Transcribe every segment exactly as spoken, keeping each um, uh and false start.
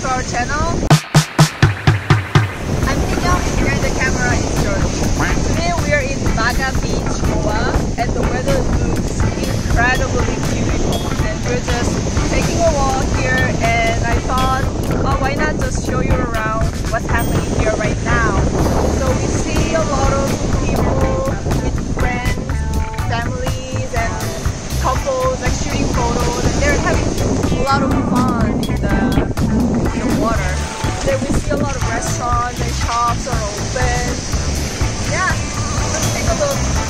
to our channel. I'm Kinyong and behind the camera is George. Today we are in Baga Beach, Goa, and the weather looks incredibly beautiful. And we're just taking a walk here, and I thought, oh, why not just show you around what's happening here right now. So we see a lot of people with friends, families, and couples like shooting photos, and they're having a lot of fun in the, in the water. Then we see a lot of restaurants and shops are open. Yeah, let's take a look.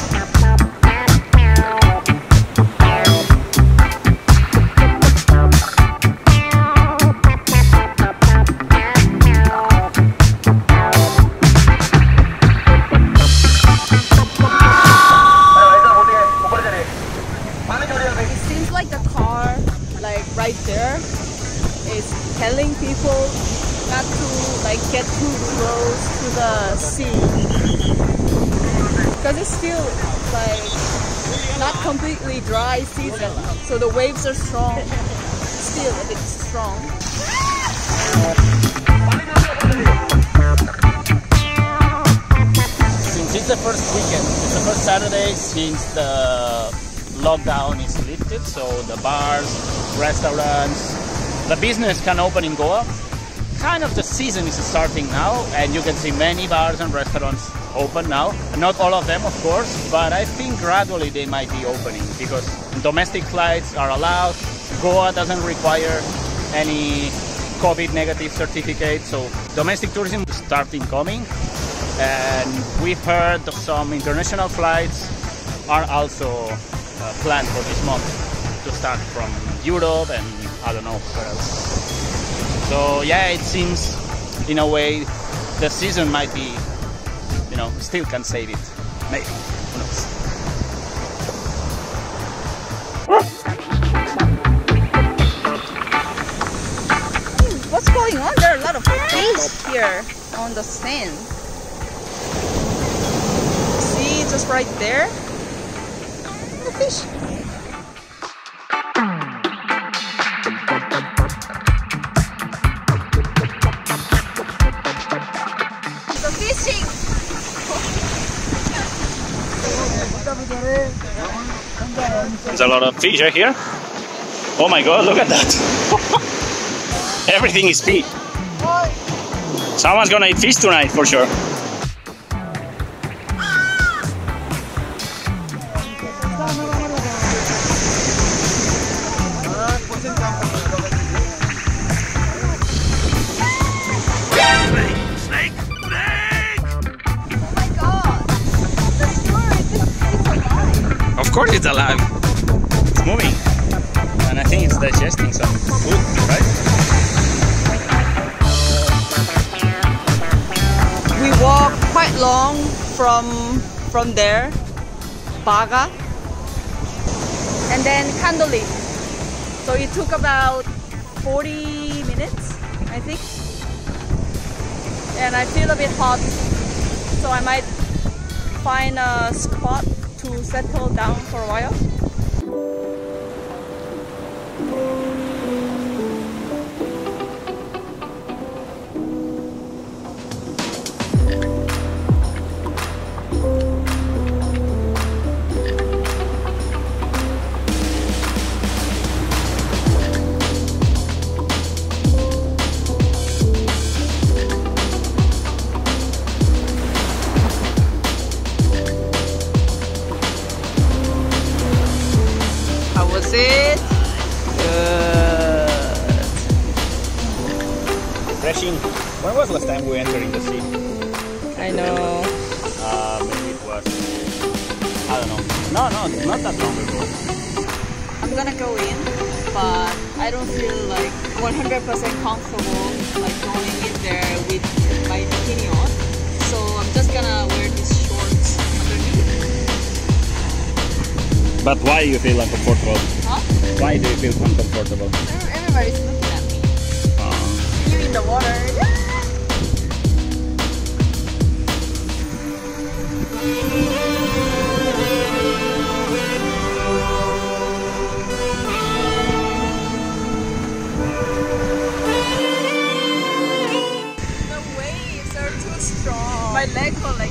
It seems like the car, like right there, is telling people not to like get too close to the sea, because it's still like not completely dry season, so the waves are strong, still a bit strong. Since it's the first weekend, it's the first Saturday since the lockdown is lifted, so the bars, restaurants, the business can open in Goa. Kind of the season is starting now, and you can see many bars and restaurants open now. Not all of them, of course, but I think gradually they might be opening because domestic flights are allowed. Goa doesn't require any COVID negative certificate, so domestic tourism is starting coming. And we've heard of some international flights are also uh, planned for this month to start from Europe and I don't know where else. So yeah, it seems in a way the season might be, you know, still can save it. Maybe. Who knows? What's going on? There are a lot of things here on the sand. See, just right there. The fish. There's a lot of fish right here. Oh my god, look at that! Everything is fish. Someone's gonna eat fish tonight for sure. Of course it's alive. It's moving. And I think it's digesting some food, right? We walked quite long from from there, Baga, and then Candolim. So it took about forty minutes, I think. And I feel a bit hot, so I might find a spot to settle down for a while. It good. Refreshing. When was last time we entered in the sea? I know. Uh, maybe it was. I don't know. No, no, it's not that long ago. I'm gonna go in, but I don't feel like one hundred percent comfortable like going in there with my bikini on. So I'm just gonna wear these shorts underneath. But why do you feel uncomfortable? Huh? Why do you feel uncomfortable? Everybody's looking at me. Oh. You're in the water. Yeah. strong. My legs were like.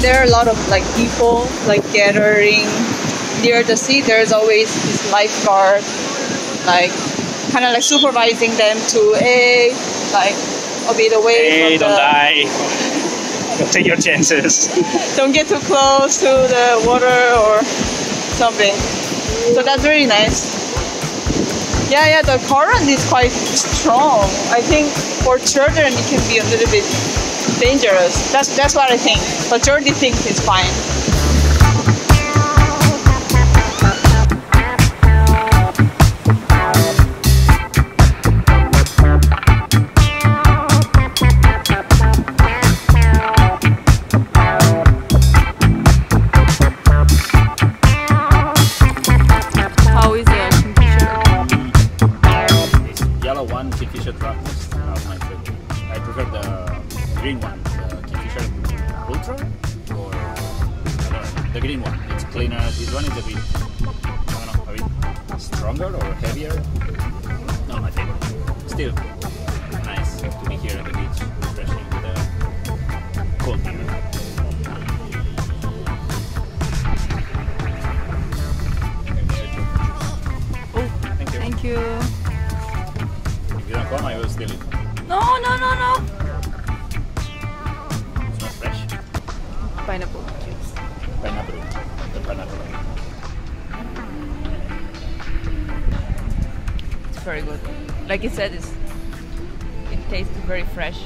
There are a lot of like people like gathering near the sea. There's always this lifeguard like kind of like supervising them to hey like obey the way. Hey, don't the... die. Take your chances. Don't get too close to the water or something. So that's really nice. Yeah, yeah. The current is quite strong. I think for children it can be a little bit dangerous. That's that's what I think. But Jordi thinks it's fine. How is the ocean picture? This yellow one, Kingfisher truffles are my favorite. I prefer the green one, the Kingfisher Ultra, or uh, the green one. It's cleaner. This one is a bit, I don't know, a bit stronger or heavier. Not my favorite. Still nice to be here at the beach, refreshing with the cold beer. Oh, thank you. Thank you. If you don't come, I will steal it. No, no, no, no. It's not fresh. Pineapple juice. Pineapple. The pineapple. It's very good. Like you said, it's, it tastes very fresh.